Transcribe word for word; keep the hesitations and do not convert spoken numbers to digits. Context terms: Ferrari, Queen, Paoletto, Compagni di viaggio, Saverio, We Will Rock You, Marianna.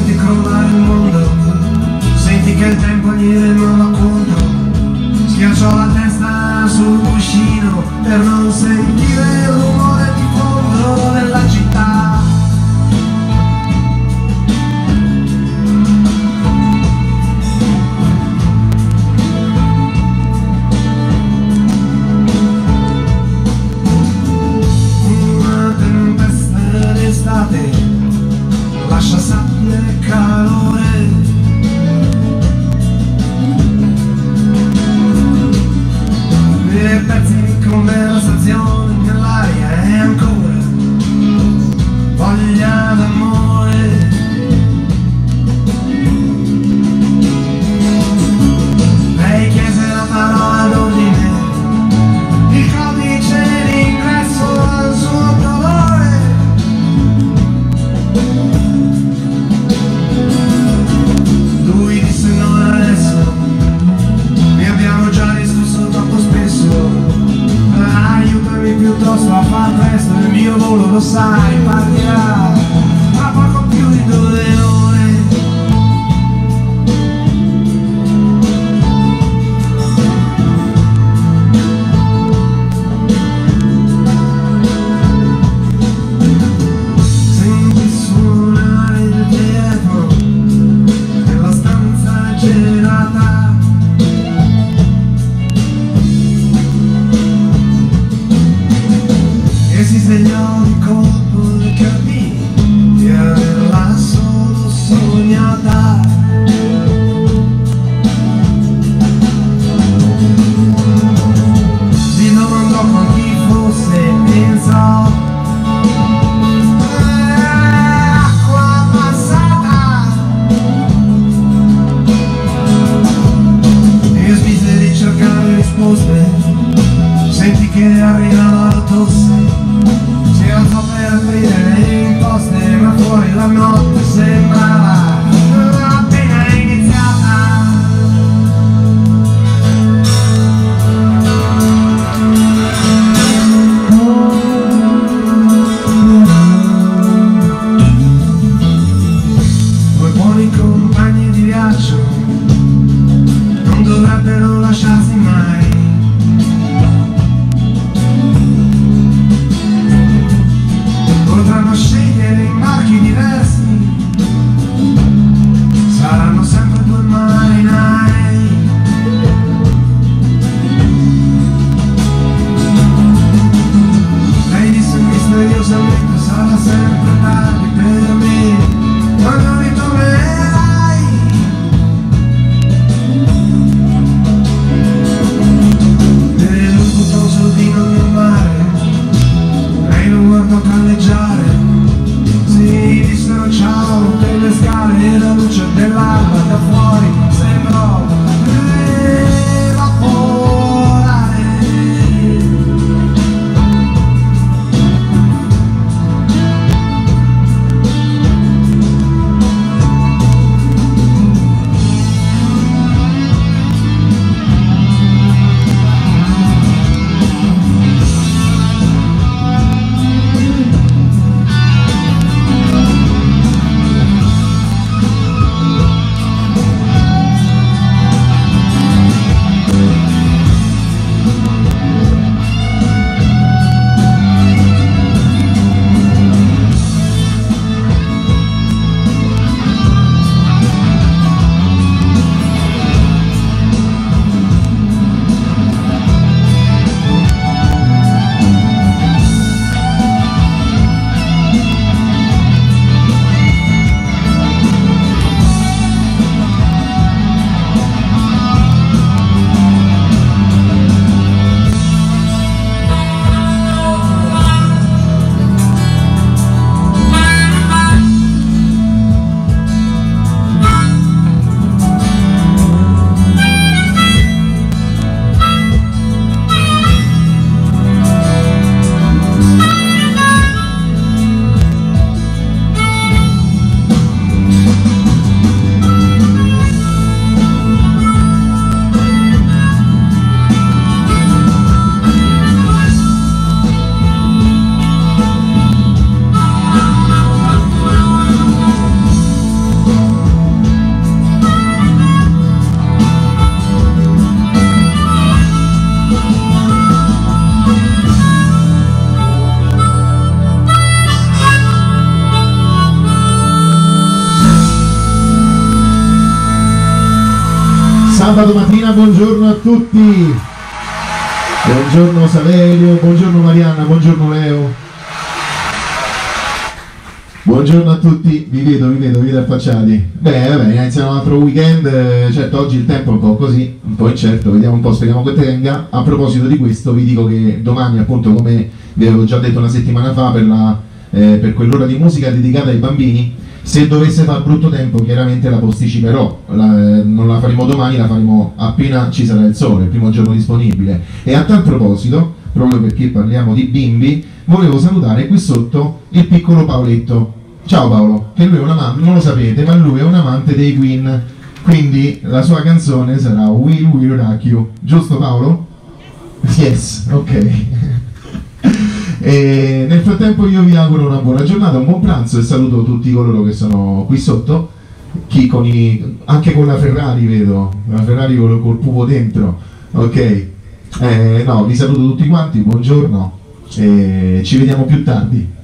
senti crollare il mondo, senti che il tempo gli remava contro, schiacciò la testa sul cuscino per non sentire il rumore di fondo della città. Lascia sabbia e calore, e pezzi di conversazione nell'aria e ancora voglia d'amore. Lei chiese la parola d'ordine, il codice d'ingresso al suo dolore. Piuttosto a far presto, il mio volo lo sai, partirà tra poco più di due ore. Senti suonare il telefono nella stanza gelata. Si svegliò di colpo e capì di averla solo sognata. Si domandò con chi fosse e pensò: acqua passata. E smise di cercare risposte, senti che arrivava la tosse. Non per aprire le imposte, ma fuori la notte sembrava appena iniziata. Due buoni compagni di viaggio non dovrebbero lasciarsi mai. Potranno scegliere marchi diversi sabato mattina, buongiorno a tutti. Buongiorno Saverio, buongiorno Marianna, buongiorno Leo. Buongiorno a tutti, vi vedo, vi vedo, vi vedo affacciati. Beh, vabbè, iniziamo un altro weekend, certo oggi il tempo è un po' così, un po' incerto, vediamo un po', speriamo che tenga. A proposito di questo vi dico che domani, appunto, come vi avevo già detto una settimana fa, per, la, eh, per quell'ora di musica dedicata ai bambini, se dovesse far brutto tempo chiaramente la posticiperò, la, non la faremo domani, la faremo appena ci sarà il sole, il primo giorno disponibile. E a tal proposito, proprio perché parliamo di bimbi, volevo salutare qui sotto il piccolo Paoletto. Ciao Paolo, che lui è un amante, non lo sapete, ma lui è un amante dei Queen, quindi la sua canzone sarà We Will Rock You, giusto Paolo? Yes, ok. E nel frattempo io vi auguro una buona giornata, un buon pranzo e saluto tutti coloro che sono qui sotto, chi con i, anche con la Ferrari vedo, la Ferrari col, col pupo dentro, ok, eh, no, vi saluto tutti quanti, buongiorno e ci vediamo più tardi.